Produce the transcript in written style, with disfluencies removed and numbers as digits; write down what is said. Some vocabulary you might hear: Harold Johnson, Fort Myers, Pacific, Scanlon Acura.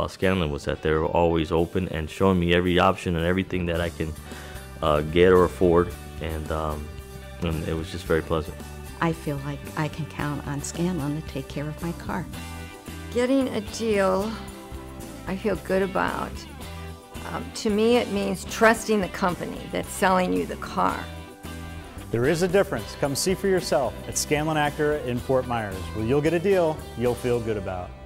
about Scanlon was that they were always open and showing me every option and everything that I can get or afford, and it was just very pleasant. I feel like I can count on Scanlon to take care of my car. Getting a deal I feel good about. To me, it means trusting the company that's selling you the car. There is a difference. Come see for yourself at Scanlon Acura in Fort Myers, where you'll get a deal you'll feel good about.